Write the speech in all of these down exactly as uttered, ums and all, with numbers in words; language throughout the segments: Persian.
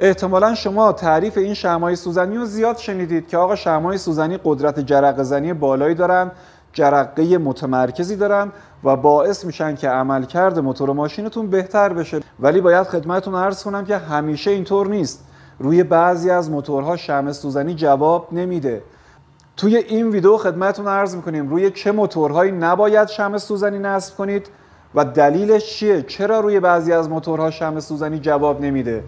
احتمالا شما تعریف این شمع‌های سوزنی رو زیاد شنیدید که آقا شمع‌های سوزنی قدرت جرقه زنی بالایی دارن، جرقه متمرکزی دارن و باعث میشن که عملکرد موتور ماشینتون بهتر بشه. ولی باید خدمتتون عرض کنم که همیشه اینطور نیست. روی بعضی از موتورها شمع سوزنی جواب نمیده. توی این ویدیو خدمتتون عرض میکنیم روی چه موتورهایی نباید شمع سوزنی نصب کنید و دلیلش چیه، چرا روی بعضی از موتورها شمع سوزنی جواب نمیده.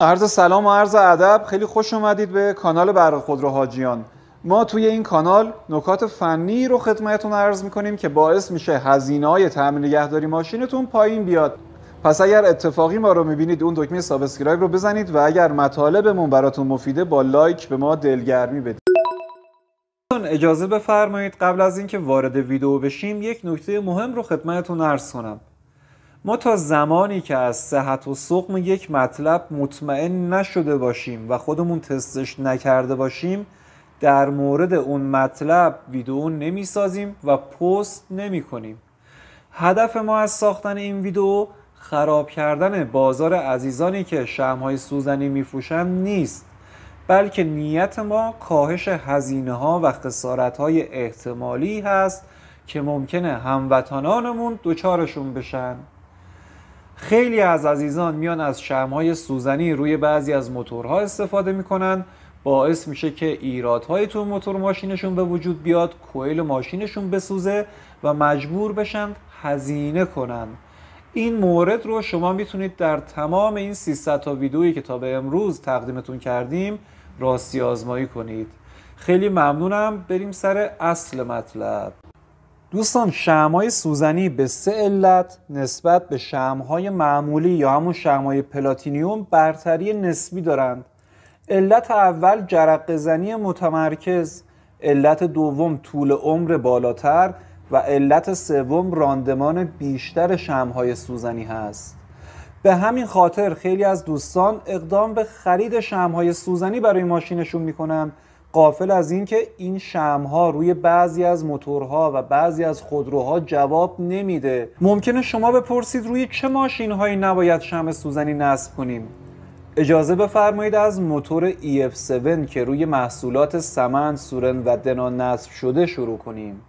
عرض سلام و عرض ادب، خیلی خوش اومدید به کانال برق خودرو حاجیان. ما توی این کانال نکات فنی رو خدمتتون عرض میکنیم که باعث میشه هزینه‌های تامین نگهداری ماشینتون پایین بیاد. پس اگر اتفاقی ما رو میبینید اون دکمه سابسکرایب رو بزنید و اگر مطالبمون براتون مفیده با لایک به ما دلگرمی بدید. اجازه بفرمایید قبل از اینکه وارد ویدیو بشیم یک نکته مهم رو خدمتتون عرض کنم. ما تا زمانی که از صحت و سقم یک مطلب مطمئن نشده باشیم و خودمون تستش نکرده باشیم در مورد اون مطلب ویدیو نمی سازیم و پست نمی کنیم. هدف ما از ساختن این ویدیو خراب کردن بازار عزیزانی که شمع‌های سوزنی می فروشن نیست، بلکه نیت ما کاهش هزینه ها و خسارت های احتمالی هست که ممکنه هموطنانمون دوچارشون بشن. خیلی از عزیزان میان از شمع‌های سوزنی روی بعضی از موتورها استفاده میکنن، باعث میشه که ایرادهایی تو موتور ماشینشون به وجود بیاد، کوئل ماشینشون بسوزه و مجبور بشن هزینه کنن. این مورد رو شما میتونید در تمام این سیصد تا ویدئویی که تا به امروز تقدیمتون کردیم راستی آزمایی کنید. خیلی ممنونم. بریم سر اصل مطلب. دوستان، شمع‌های سوزنی به سه علت نسبت به شمع‌های معمولی یا همون شمع‌های پلاتینیوم برتری نسبی دارند. علت اول جرقه زنی متمرکز، علت دوم طول عمر بالاتر و علت سوم راندمان بیشتر شمع‌های سوزنی هست. به همین خاطر خیلی از دوستان اقدام به خرید شمع‌های سوزنی برای ماشینشون میکنن، غافل از اینکه این شمع‌ها روی بعضی از موتورها و بعضی از خودروها جواب نمیده. ممکنه شما بپرسید روی چه ماشین‌هایی نباید شمع سوزنی نصب کنیم؟ اجازه بفرمایید از موتور ای اف هفت که روی محصولات سمند، سورن و دنا نصب شده شروع کنیم.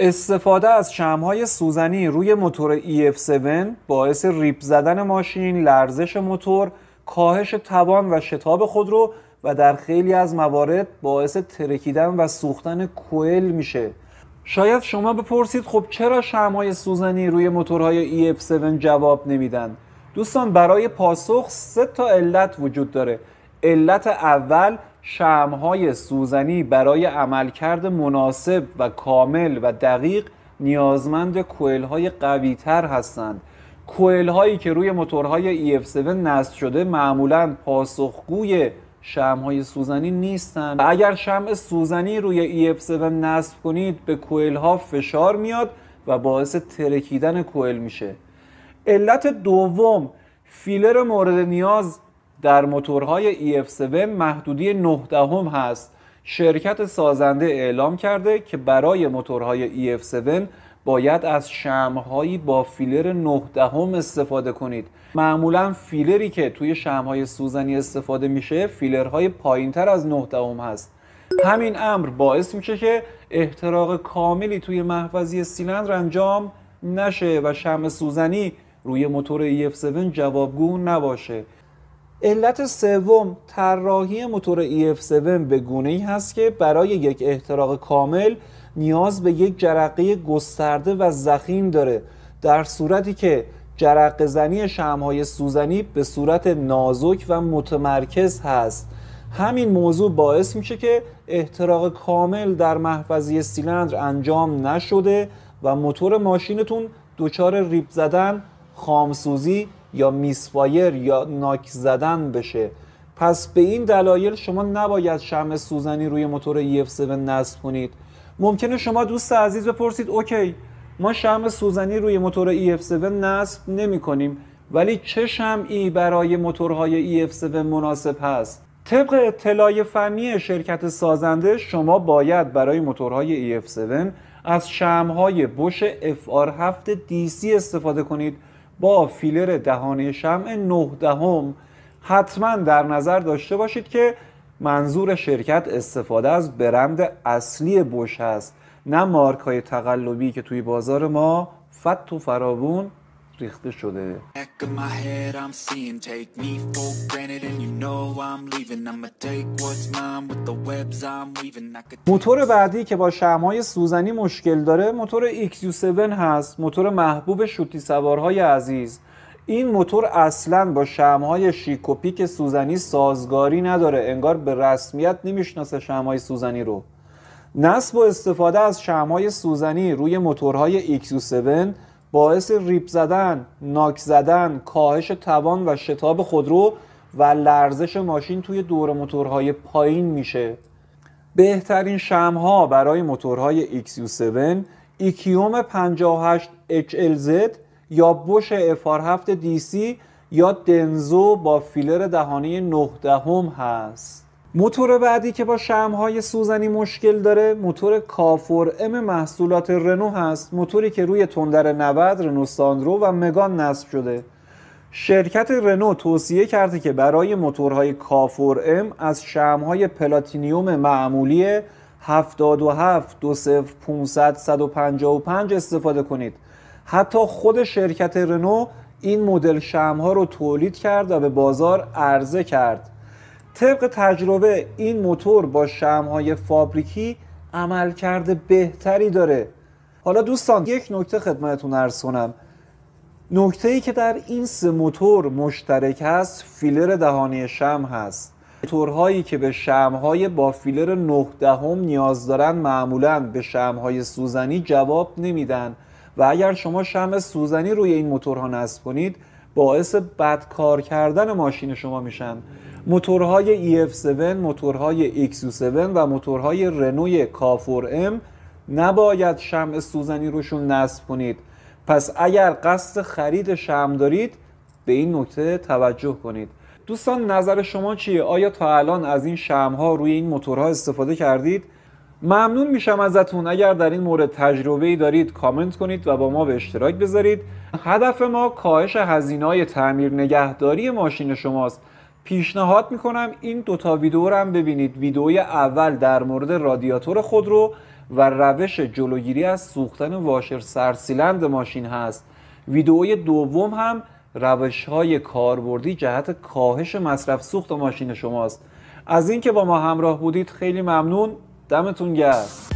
استفاده از شمع‌های سوزنی روی موتور ای اف هفت باعث ریپ زدن ماشین، لرزش موتور، کاهش توان و شتاب خودرو و در خیلی از موارد باعث ترکیدن و سوختن کوئل میشه. شاید شما بپرسید خب چرا شمع‌های سوزنی روی موتورهای ای اف هفت جواب نمیدن؟ دوستان، برای پاسخ سه تا علت وجود داره. علت اول، شمع‌های سوزنی برای عملکرد مناسب و کامل و دقیق نیازمند کوئل‌های قوی‌تر هستند. کوئل‌هایی که روی موتورهای ای اف هفت نصب شده معمولاً پاسخگوی شمع‌های سوزنی نیستن. اگر شمع سوزنی روی ای اف هفت نصب کنید به کوئل‌ها فشار میاد و باعث ترکیدن کوئل میشه. علت دوم، فیلر مورد نیاز در موتورهای ای اف هفت محدودی نه دهم هست. شرکت سازنده اعلام کرده که برای موتورهای ای اف هفت باید از شمع‌هایی با فیلر نه دهم استفاده کنید. معمولا فیلری که توی شمع‌های سوزنی استفاده میشه فیلرهای پایینتر از نه دهم هست. همین امر باعث میشه که احتراق کاملی توی محفظه سیلندر انجام نشه و شمع سوزنی روی موتور ای اف هفت جوابگو نباشه. علت سوم، طراحی موتور ای اف هفت به گونه‌ای هست که برای یک احتراق کامل نیاز به یک جرقه گسترده و ضخیم داره، در صورتی که جرقه زنی شمع‌های سوزنی به صورت نازک و متمرکز هست. همین موضوع باعث میشه که احتراق کامل در محفظه سیلندر انجام نشده و موتور ماشینتون دچار ریپ زدن، خامسوزی یا میسفایر یا ناک زدن بشه. پس به این دلایل شما نباید شمع سوزنی روی موتور ای اف هفت نصب کنید. ممکنه شما دوست عزیز بپرسید اوکی، ما شمع سوزنی روی موتور ای اف هفت نصب نمی کنیم، ولی چه شمعی برای موتورهای ای اف هفت مناسب هست؟ طبق اطلاع فنی شرکت سازنده شما باید برای موتورهای ای اف هفت از شمع‌های بوش اف آر هفت دی سی استفاده کنید با فیلر دهانه شمع نه دهم. حتما در نظر داشته باشید که منظور شرکت استفاده از برند اصلی بوش هست، نه مارک‌های تقلبی که توی بازار ما فت و فرابون ریخته شده. موتور بعدی که با شمع‌های سوزنی مشکل داره موتور ایکس یو هفت هست، موتور محبوب شوتی سوارهای عزیز. این موتور اصلا با شمع‌های شیک و پیک سوزنی سازگاری نداره، انگار به رسمیت نمیشناسه شمع‌های سوزنی رو. نصب و استفاده از شمع‌های سوزنی روی موتورهای ایکس یو هفت باعث ریپ زدن، ناک زدن، کاهش توان و شتاب خودرو و لرزش ماشین توی دور موتورهای پایین میشه. بهترین شمع‌ها برای موتورهای ایکس یو هفت اکیوم پنجاه و هشت اچ ال زد یا بوش اف آر هفت دی سی یا دنزو با فیلر دهانه نه دهم هست. موتور بعدی که با شمع‌های سوزنی مشکل داره موتور کا فور ام محصولات رنو هست، موتوری که روی تندر نود، رنو ساندرو و مگان نصب شده. شرکت رنو توصیه کرده که برای موتورهای کا فور ام از شمع‌های پلاتینیوم معمولی هفتاد و هفت، دو صفر، پانصد، صد و پنجاه و پنج استفاده کنید. حتی خود شرکت رنو این مدل شمع‌ها رو تولید کرد و به بازار عرضه کرد. طبق تجربه این موتور با شمع‌های فابریکی عملکرد بهتری داره. حالا دوستان یک نکته خدمتتون عرض کنم. نکته‌ای که در این سه موتور مشترک هست فیلر دهانه شمع هست. موتورهایی که به شمع‌های با فیلر نه دهم نیاز دارن معمولاً به شمع‌های سوزنی جواب نمیدن و اگر شما شمع سوزنی روی این موتورها نصب کنید باعث بدکار کردن ماشین شما میشن. موتورهای ای اف هفت، موتورهای ایکس یو هفت و موتورهای رنوی کا فور ام نباید شمع سوزنی روشون نصب کنید. پس اگر قصد خرید شمع دارید به این نکته توجه کنید. دوستان نظر شما چیه؟ آیا تا الان از این شمع‌ها روی این موتورها استفاده کردید؟ ممنون میشم ازتون اگر در این مورد تجربه‌ای دارید کامنت کنید و با ما به اشتراک بذارید. هدف ما کاهش هزینه‌های تعمیر نگهداری ماشین شماست. پیشنهاد میکنم این دوتا ویدیو رو هم ببینید. ویدیوی اول در مورد رادیاتور خودرو و روش جلوگیری از سوختن واشر سرسیلند ماشین هست. ویدیوی دوم هم روش‌های کاربردی جهت کاهش مصرف سوخت ماشین شماست. از اینکه با ما همراه بودید خیلی ممنون. دمتون گرم.